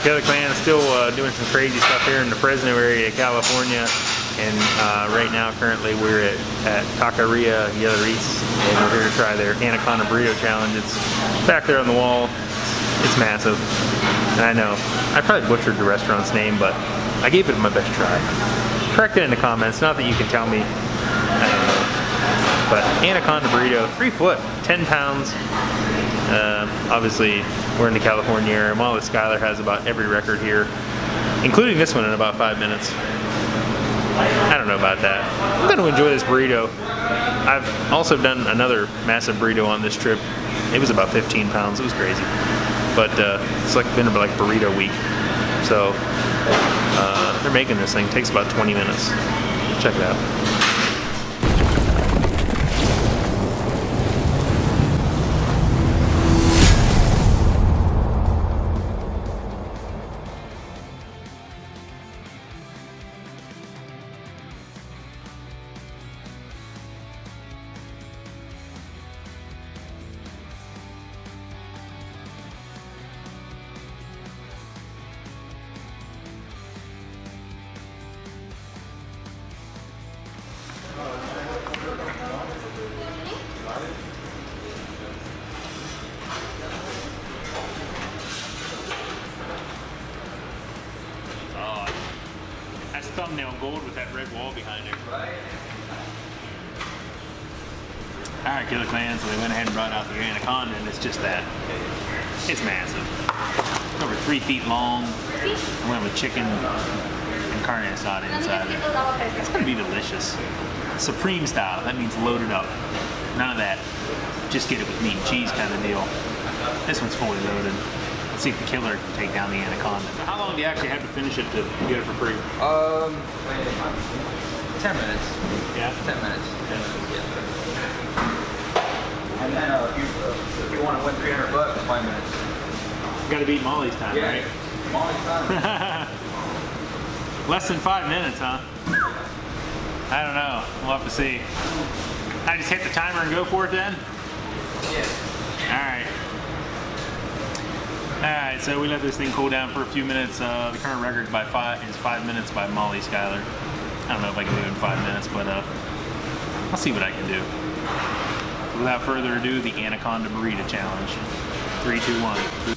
The Killer Klan is still doing some crazy stuff here in the Fresno area of California, and right now currently we're at Tacaria Gutierrez, and we're here to try their Anaconda Burrito Challenge. It's back there on the wall. It's massive, and I know I probably butchered the restaurant's name, but I gave it my best try. Correct it in the comments, not that you can tell me, I don't know. But Anaconda Burrito, 3 foot, 10 pounds. Obviously, we're in the California area. Molly Schuyler has about every record here, including this one in about 5 minutes. I don't know about that. I'm going to enjoy this burrito. I've also done another massive burrito on this trip. It was about 15 pounds. It was crazy. But it's like been like burrito week. So they're making this thing. It takes about 20 minutes. Check it out. Thumbnail gold with that red wall behind it. Alright, Killer Klan, so they went ahead and brought out the Anaconda, and it's just that. It's massive. It's over 3 feet long. I went with chicken and carne asada inside of it. It's going to be delicious. Supreme style, that means loaded up. None of that, just get it with meat and cheese kind of deal. This one's fully loaded. See if the killer can take down the Anaconda. How long do you actually have to finish it to get it for free? 10 minutes. Yeah? 10 minutes. 10 minutes. Yeah. And then if you want to win $300, 5 minutes. You gotta beat Molly's time, yeah. Right? Molly's time. Less than 5 minutes, huh? I don't know. We'll have to see. I just hit the timer and go for it then? Yeah. Alright. Alright, so we let this thing cool down for a few minutes. The current record by is 5 minutes by Molly Schuyler. I don't know if I can do it in 5 minutes, but I'll see what I can do. Without further ado, the Anaconda Burrito Challenge. 3, 2, 1.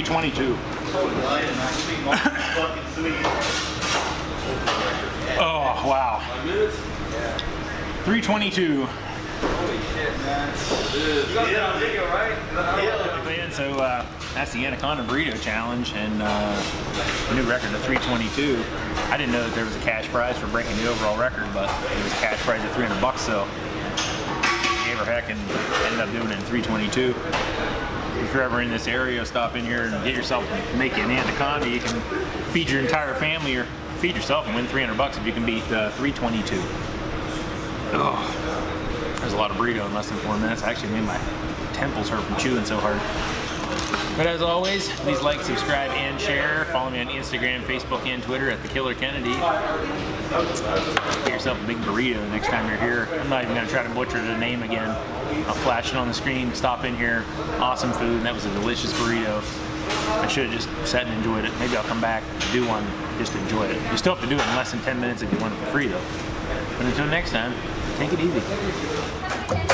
322. Oh, wow. 322. Holy shit, man. Yeah, video, right? Yeah. So that's the Anaconda Burrito Challenge, and a new record of 322. I didn't know that there was a cash prize for breaking the overall record, but there was a cash prize of $300, so gave her heck and ended up doing it in 322. If you're ever in this area, stop in here and get yourself, make you an anaconda. You can feed your entire family or feed yourself and win $300 if you can beat 322. Oh, there's a lot of burrito in less than 4 minutes. Actually made my temples hurt from chewing so hard. But as always, please like, subscribe, and share. Follow me on Instagram, Facebook, and Twitter at the Killer Kennedy. Get yourself a big burrito the next time you're here. I'm not even going to try to butcher the name again. I'll flash it on the screen. Stop in here. Awesome food, and that was a delicious burrito. I should have just sat and enjoyed it. Maybe I'll come back, do one, just enjoy it. You still have to do it in less than 10 minutes if you want it for free, though. But until next time, take it easy.